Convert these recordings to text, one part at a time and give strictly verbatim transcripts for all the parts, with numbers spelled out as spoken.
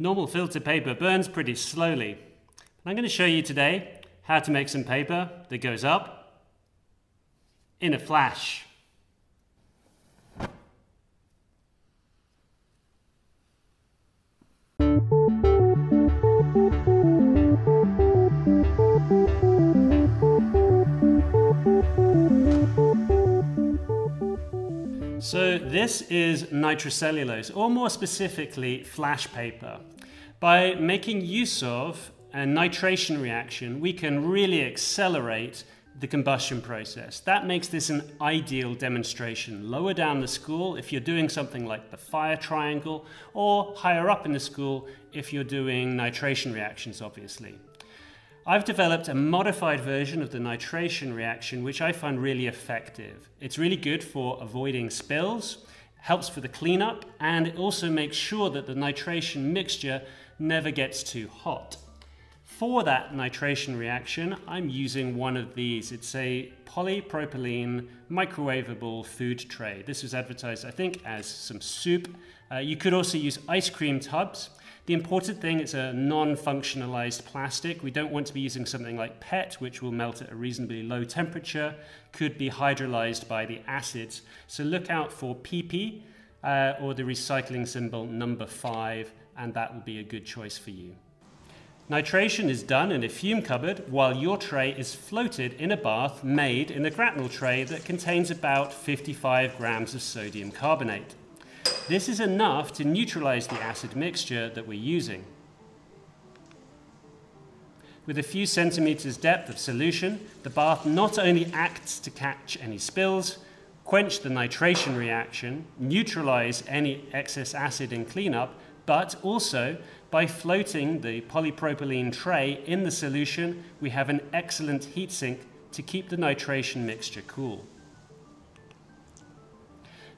Normal filter paper burns pretty slowly. And I'm going to show you today how to make some paper that goes up in a flash. So this is nitrocellulose, or more specifically flash paper. By making use of a nitration reaction, we can really accelerate the combustion process. That makes this an ideal demonstration. Lower down the school if you're doing something like the fire triangle, or higher up in the school if you're doing nitration reactions, obviously. I've developed a modified version of the nitration reaction, which I find really effective. It's really good for avoiding spills, helps for the cleanup, and it also makes sure that the nitration mixture never gets too hot. For that nitration reaction, I'm using one of these. It's a polypropylene microwavable food tray. This was advertised, I think, as some soup. Uh, you could also use ice cream tubs. The important thing is a non-functionalized plastic. We don't want to be using something like P E T, which will melt at a reasonably low temperature, could be hydrolyzed by the acids. So look out for P P uh, or the recycling symbol number five, and that will be a good choice for you. Nitration is done in a fume cupboard while your tray is floated in a bath made in a Gratnell tray that contains about fifty-five grams of sodium carbonate. This is enough to neutralize the acid mixture that we're using. With a few centimeters depth of solution, the bath not only acts to catch any spills, quench the nitration reaction, neutralize any excess acid in cleanup, but also by floating the polypropylene tray in the solution, we have an excellent heat sink to keep the nitration mixture cool.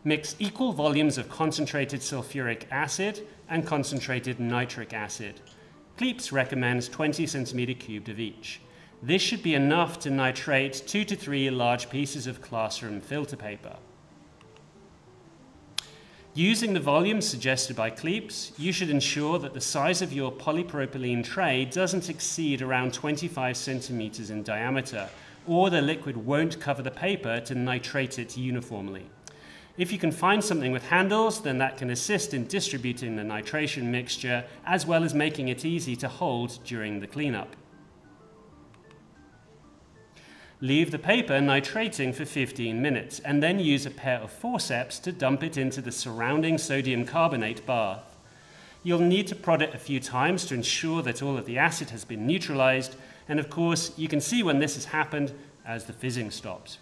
Mix equal volumes of concentrated sulfuric acid and concentrated nitric acid. CLEAPSS recommends twenty centimeters cubed of each. This should be enough to nitrate two to three large pieces of classroom filter paper. Using the volumes suggested by CLEAPSS, you should ensure that the size of your polypropylene tray doesn't exceed around twenty-five centimeters in diameter, or the liquid won't cover the paper to nitrate it uniformly. If you can find something with handles, then that can assist in distributing the nitration mixture as well as making it easy to hold during the cleanup. Leave the paper nitrating for fifteen minutes and then use a pair of forceps to dump it into the surrounding sodium carbonate bath. You'll need to prod it a few times to ensure that all of the acid has been neutralized, and of course you can see when this has happened as the fizzing stops.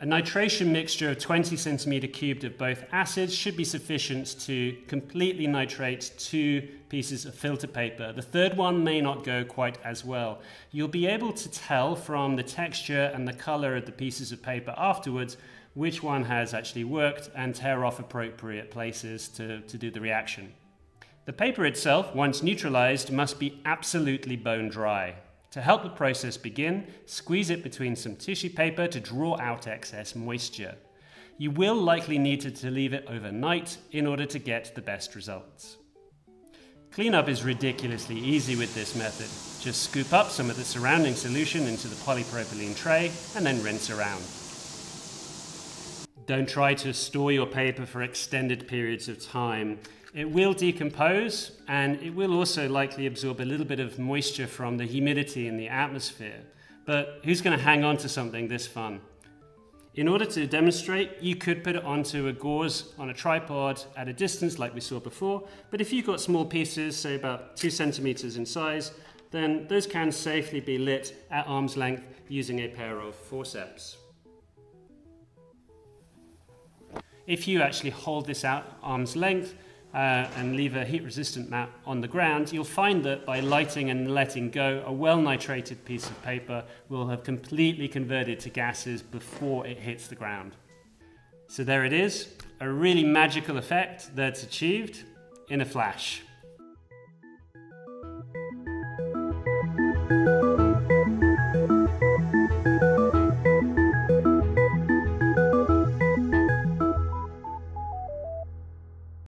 A nitration mixture of twenty centimeters cubed of both acids should be sufficient to completely nitrate two pieces of filter paper. The third one may not go quite as well. You'll be able to tell from the texture and the color of the pieces of paper afterwards which one has actually worked, and tear off appropriate places to, to do the reaction. The paper itself, once neutralized, must be absolutely bone dry. To help the process begin, squeeze it between some tissue paper to draw out excess moisture. You will likely need to, to leave it overnight in order to get the best results. Cleanup is ridiculously easy with this method. Just scoop up some of the surrounding solution into the polypropylene tray and then rinse around. Don't try to store your paper for extended periods of time. It will decompose, and it will also likely absorb a little bit of moisture from the humidity in the atmosphere. But who's going to hang on to something this fun? In order to demonstrate, you could put it onto a gauze on a tripod at a distance like we saw before. But if you've got small pieces, say about two centimeters in size, then those can safely be lit at arm's length using a pair of forceps. If you actually hold this out at arm's length, Uh, and leave a heat-resistant mat on the ground, you'll find that by lighting and letting go, a well-nitrated piece of paper will have completely converted to gases before it hits the ground. So there it is, a really magical effect that's achieved in a flash.